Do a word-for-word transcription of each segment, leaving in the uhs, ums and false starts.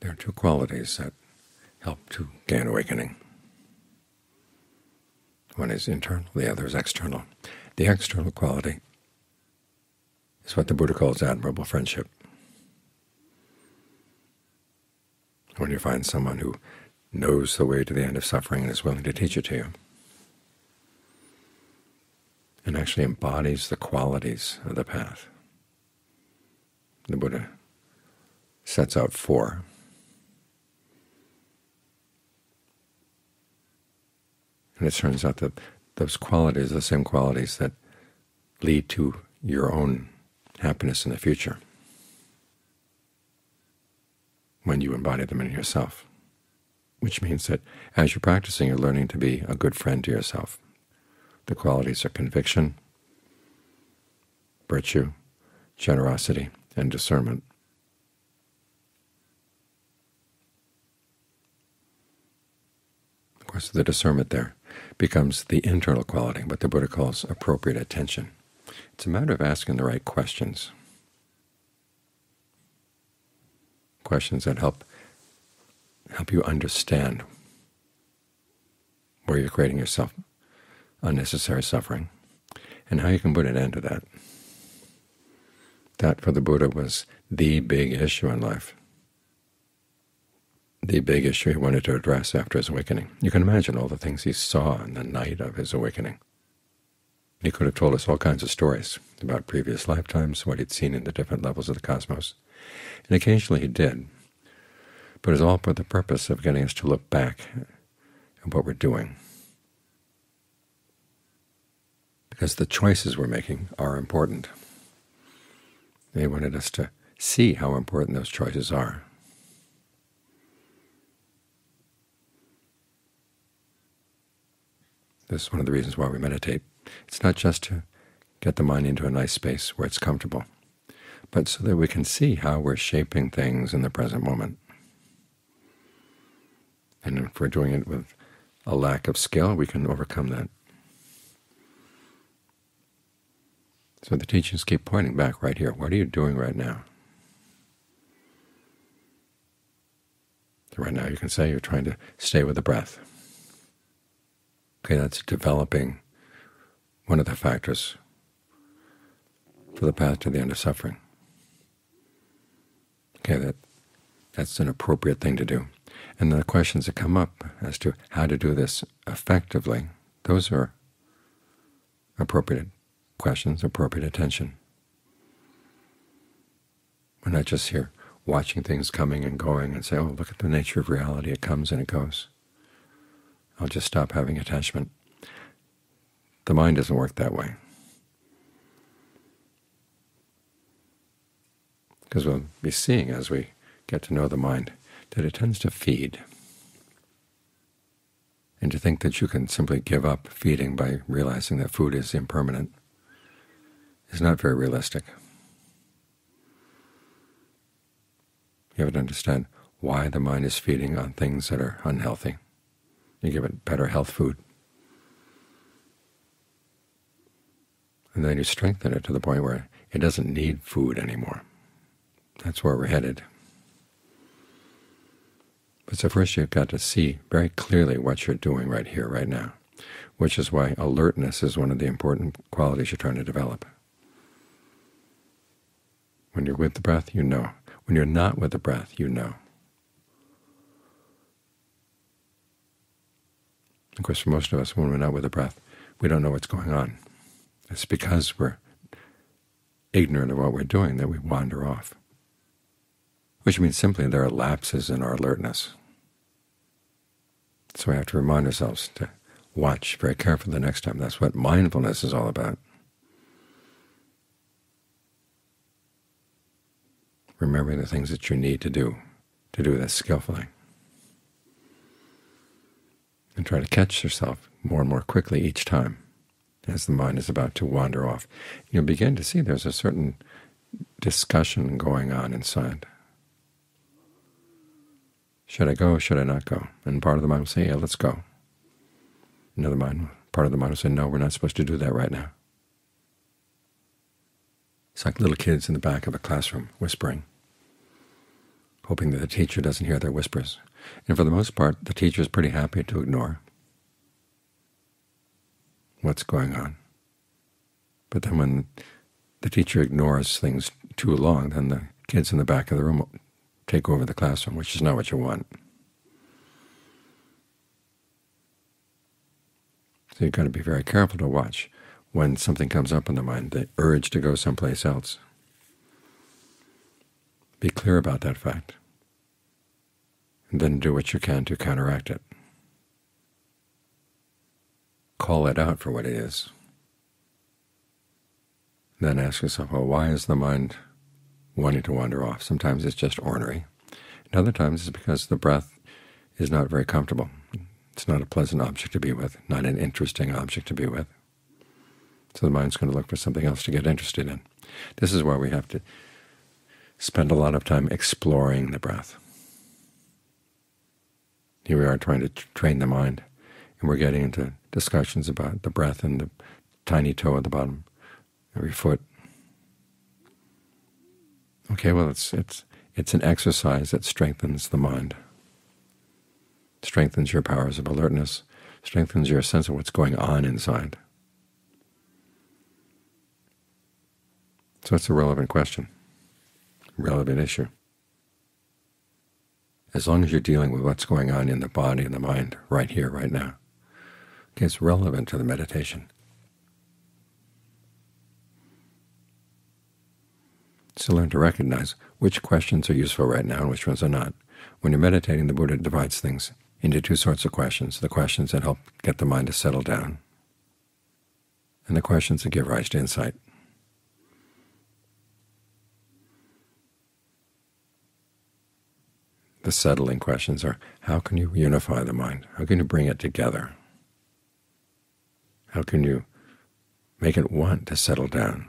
There are two qualities that help to gain awakening. One is internal, the other is external. The external quality is what the Buddha calls admirable friendship. When you find someone who knows the way to the end of suffering and is willing to teach it to you, and actually embodies the qualities of the path. The Buddha sets out four. And it turns out that those qualities are the same qualities that lead to your own happiness in the future, when you embody them in yourself. Which means that as you're practicing, you're learning to be a good friend to yourself. The qualities are conviction, virtue, generosity, and discernment. Of course, the discernment there becomes the internal quality, what the Buddha calls appropriate attention. It's a matter of asking the right questions. Questions that help help you understand where you're creating yourself unnecessary suffering and how you can put an end to that. That for the Buddha was the big issue in life, the big issue he wanted to address after his awakening. You can imagine all the things he saw in the night of his awakening. He could have told us all kinds of stories about previous lifetimes, what he'd seen in the different levels of the cosmos. And occasionally he did, but it's all for the purpose of getting us to look back at what we're doing. Because the choices we're making are important. He wanted us to see how important those choices are. This is one of the reasons why we meditate. It's not just to get the mind into a nice space where it's comfortable, but so that we can see how we're shaping things in the present moment. And if we're doing it with a lack of skill, we can overcome that. So the teachings keep pointing back right here. What are you doing right now? So right now you can say you're trying to stay with the breath. Okay, that's developing one of the factors for the path to the end of suffering. Okay, that, that's an appropriate thing to do. And the questions that come up as to how to do this effectively, those are appropriate questions, appropriate attention. We're not just here watching things coming and going and say, oh, look at the nature of reality, it comes and it goes. I'll just stop having attachment. The mind doesn't work that way. Because we'll be seeing as we get to know the mind that it tends to feed. And to think that you can simply give up feeding by realizing that food is impermanent is not very realistic. You have to understand why the mind is feeding on things that are unhealthy. You give it better health food. And then you strengthen it to the point where it doesn't need food anymore. That's where we're headed. But so first you've got to see very clearly what you're doing right here, right now, which is why alertness is one of the important qualities you're trying to develop. When you're with the breath, you know. When you're not with the breath, you know. Of course, for most of us, when we're not with the breath, we don't know what's going on. It's because we're ignorant of what we're doing that we wander off. Which means simply there are lapses in our alertness. So we have to remind ourselves to watch very carefully the next time. That's what mindfulness is all about. Remembering the things that you need to do, to do this skillfully. And try to catch yourself more and more quickly each time as the mind is about to wander off. You'll begin to see there's a certain discussion going on inside. Should I go, should I not go? And part of the mind will say, yeah, let's go. Another mind, part of the mind will say, no, we're not supposed to do that right now. It's like little kids in the back of a classroom whispering, hoping that the teacher doesn't hear their whispers. And for the most part, the teacher is pretty happy to ignore what's going on. But then when the teacher ignores things too long, then the kids in the back of the room take over the classroom, which is not what you want. So you've got to be very careful to watch when something comes up in the mind, the urge to go someplace else. Be clear about that fact, and then do what you can to counteract it. Call it out for what it is. Then ask yourself, well, why is the mind wanting to wander off? Sometimes it's just ornery, and other times it's because the breath is not very comfortable. It's not a pleasant object to be with, not an interesting object to be with. So the mind's going to look for something else to get interested in. This is why we have to spend a lot of time exploring the breath. Here we are trying to train the mind, and we're getting into discussions about the breath and the tiny toe at the bottom, every foot. Okay, well, it's it's it's an exercise that strengthens the mind, strengthens your powers of alertness, strengthens your sense of what's going on inside. So it's a relevant question, relevant issue. As long as you're dealing with what's going on in the body and the mind right here, right now, okay, it's relevant to the meditation. So learn to recognize which questions are useful right now and which ones are not. When you're meditating, the Buddha divides things into two sorts of questions: the questions that help get the mind to settle down, and the questions that give rise to insight. The settling questions are, how can you unify the mind? How can you bring it together? How can you make it want to settle down?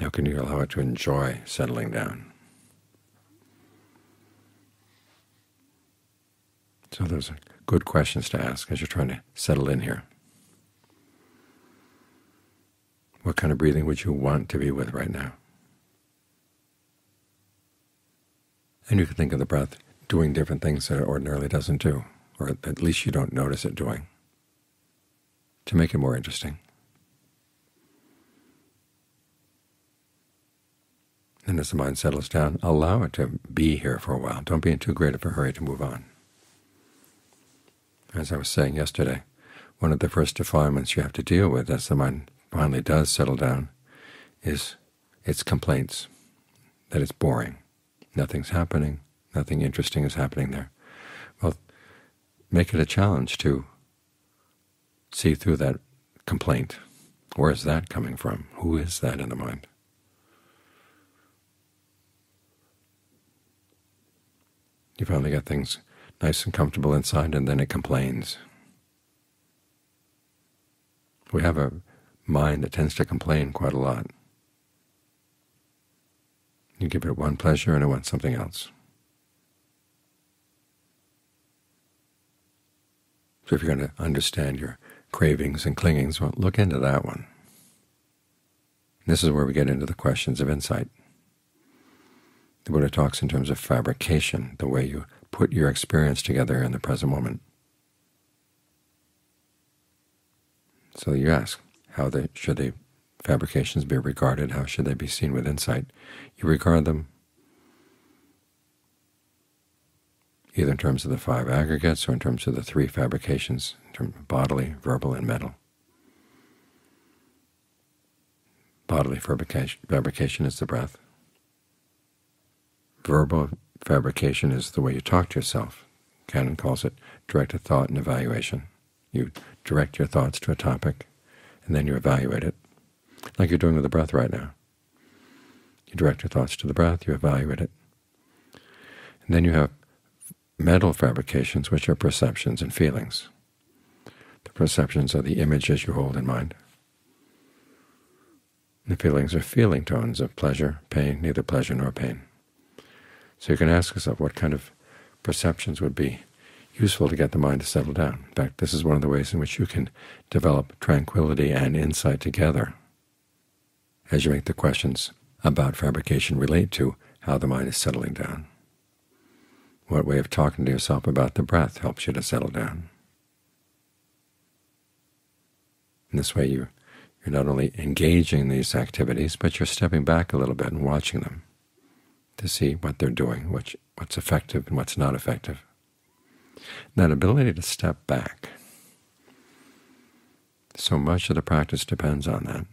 How can you allow it to enjoy settling down? So those are good questions to ask as you're trying to settle in here. What kind of breathing would you want to be with right now? And you can think of the breath doing different things that it ordinarily doesn't do, or at least you don't notice it doing, to make it more interesting. And as the mind settles down, allow it to be here for a while. Don't be in too great of a hurry to move on. As I was saying yesterday, one of the first defilements you have to deal with as the mind finally does settle down is its complaints, that it's boring. Nothing's happening, nothing interesting is happening there. Well, make it a challenge to see through that complaint. Where is that coming from? Who is that in the mind? You finally get things nice and comfortable inside, and then it complains. We have a mind that tends to complain quite a lot. You give it one pleasure and it wants something else. So if you're going to understand your cravings and clingings, well, look into that one. This is where we get into the questions of insight. The Buddha talks in terms of fabrication, the way you put your experience together in the present moment. So you ask, how they, should they fabrications be regarded? How should they be seen with insight? You regard them either in terms of the five aggregates or in terms of the three fabrications, in terms of bodily, verbal, and mental. Bodily fabrication, fabrication is the breath. Verbal fabrication is the way you talk to yourself. Canon calls it directed thought and evaluation. You direct your thoughts to a topic, and then you evaluate it, like you're doing with the breath right now. You direct your thoughts to the breath, you evaluate it. And then you have mental fabrications, which are perceptions and feelings. The perceptions are the images you hold in mind. The feelings are feeling tones of pleasure, pain, neither pleasure nor pain. So you can ask yourself what kind of perceptions would be useful to get the mind to settle down. In fact, this is one of the ways in which you can develop tranquility and insight together, as you make the questions about fabrication relate to how the mind is settling down? What way of talking to yourself about the breath helps you to settle down? In this way, you, you're not only engaging in these activities, but you're stepping back a little bit and watching them to see what they're doing, which, what's effective and what's not effective. And that ability to step back, so much of the practice depends on that.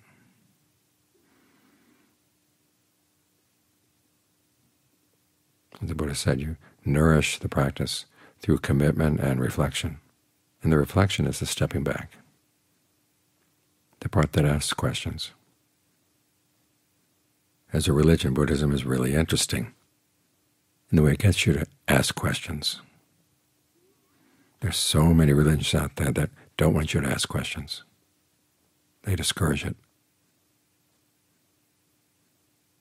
The Buddha said you nourish the practice through commitment and reflection, and the reflection is the stepping back, the part that asks questions. As a religion, Buddhism is really interesting in the way it gets you to ask questions. There's so many religions out there that don't want you to ask questions. They discourage it.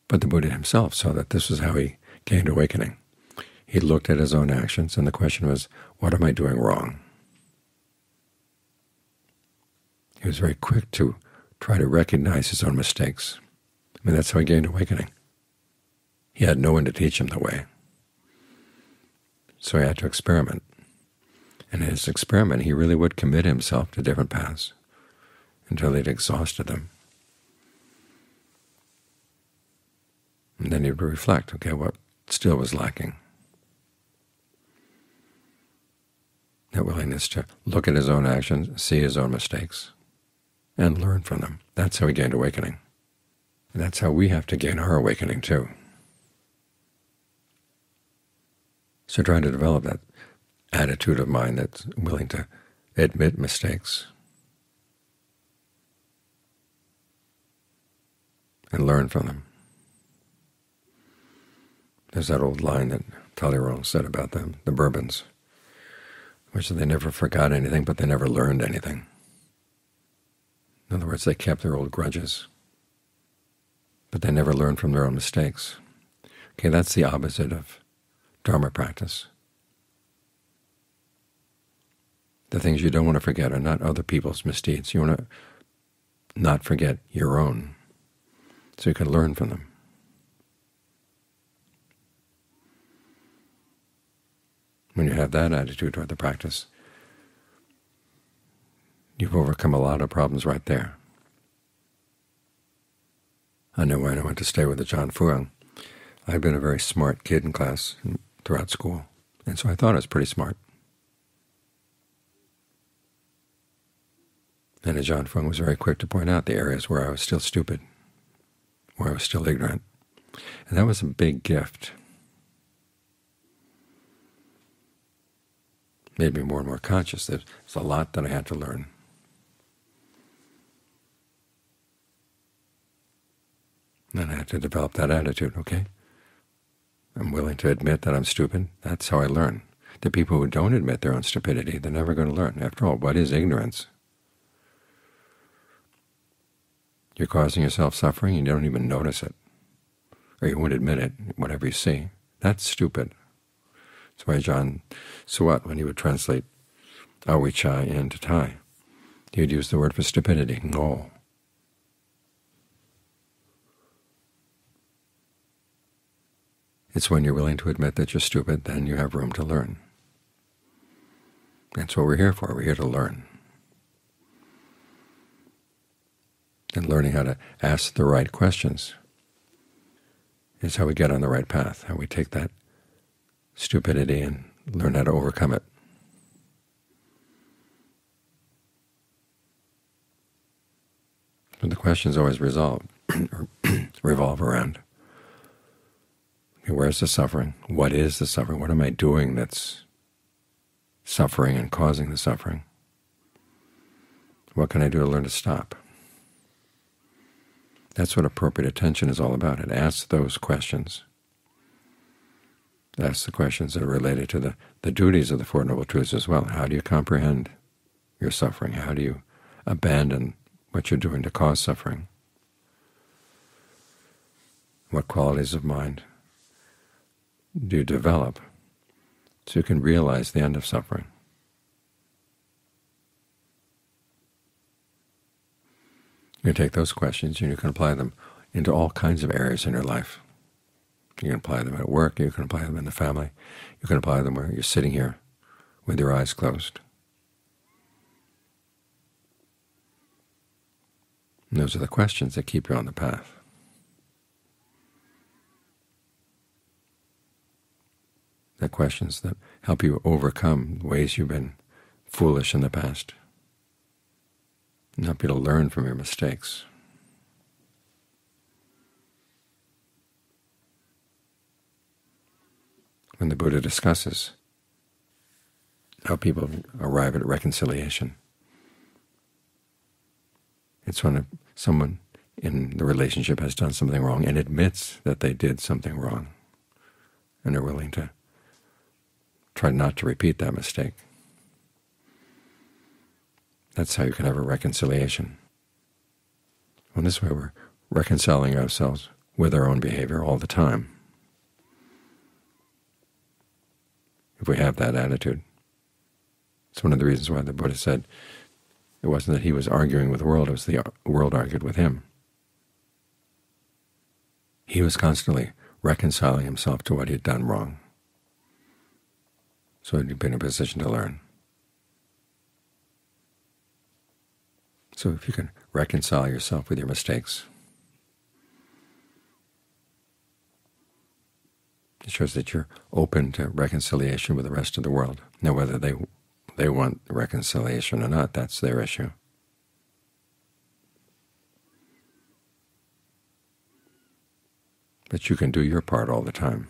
But the Buddha himself saw that this was how he came to awakening. He looked at his own actions, and the question was, what am I doing wrong? He was very quick to try to recognize his own mistakes. I mean, that's how he gained awakening. He had no one to teach him the way, so he had to experiment. And in his experiment, he really would commit himself to different paths until he'd exhausted them. And then he would reflect, okay, what still was lacking? That willingness to look at his own actions, see his own mistakes, and learn from them. That's how he gained awakening. And that's how we have to gain our awakening, too. So trying to develop that attitude of mind that's willing to admit mistakes and learn from them. There's that old line that Talleyrand said about them, the Bourbons, which they never forgot anything, but they never learned anything. In other words, they kept their old grudges, but they never learned from their own mistakes. Okay, that's the opposite of Dharma practice. The things you don't want to forget are not other people's misdeeds. You want to not forget your own, so you can learn from them. When you have that attitude toward the practice, you've overcome a lot of problems right there. I know when I went to stay with the John Fuang, I'd been a very smart kid in class and throughout school, and so I thought I was pretty smart. And John Fuang was very quick to point out the areas where I was still stupid, where I was still ignorant. And that was a big gift. Made me more and more conscious that there's a lot that I had to learn. Then I had to develop that attitude, okay? I'm willing to admit that I'm stupid. That's how I learn. The people who don't admit their own stupidity, they're never going to learn. After all, what is ignorance? You're causing yourself suffering, and you don't even notice it, or you won't admit it, whatever you see. That's stupid. That's why John Suwat, when he would translate Awichai into Thai, he would use the word for stupidity, ngol. It's when you're willing to admit that you're stupid, then you have room to learn. That's what we're here for. We're here to learn. And learning how to ask the right questions is how we get on the right path, how we take that stupidity and learn how to overcome it. But the questions always resolve, or revolve around, okay, where's the suffering? What is the suffering? What am I doing that's suffering and causing the suffering? What can I do to learn to stop? That's what appropriate attention is all about. It asks those questions. It asks the questions that are related to the, the duties of the Four Noble Truths as well. How do you comprehend your suffering? How do you abandon what you're doing to cause suffering? What qualities of mind do you develop so you can realize the end of suffering? You take those questions and you can apply them into all kinds of areas in your life. You can apply them at work, you can apply them in the family, you can apply them where you're sitting here with your eyes closed. And those are the questions that keep you on the path. They're questions that help you overcome ways you've been foolish in the past, and help you to learn from your mistakes. When the Buddha discusses how people arrive at reconciliation, it's when someone in the relationship has done something wrong and admits that they did something wrong, and are willing to try not to repeat that mistake. That's how you can have a reconciliation. Well, this way we're reconciling ourselves with our own behavior all the time, if we have that attitude. It's one of the reasons why the Buddha said it wasn't that he was arguing with the world, it was the world argued with him. He was constantly reconciling himself to what he had done wrong, so he'd be in a position to learn. So if you can reconcile yourself with your mistakes, it shows that you're open to reconciliation with the rest of the world. Now, whether they they want reconciliation or not, that's their issue. But you can do your part all the time.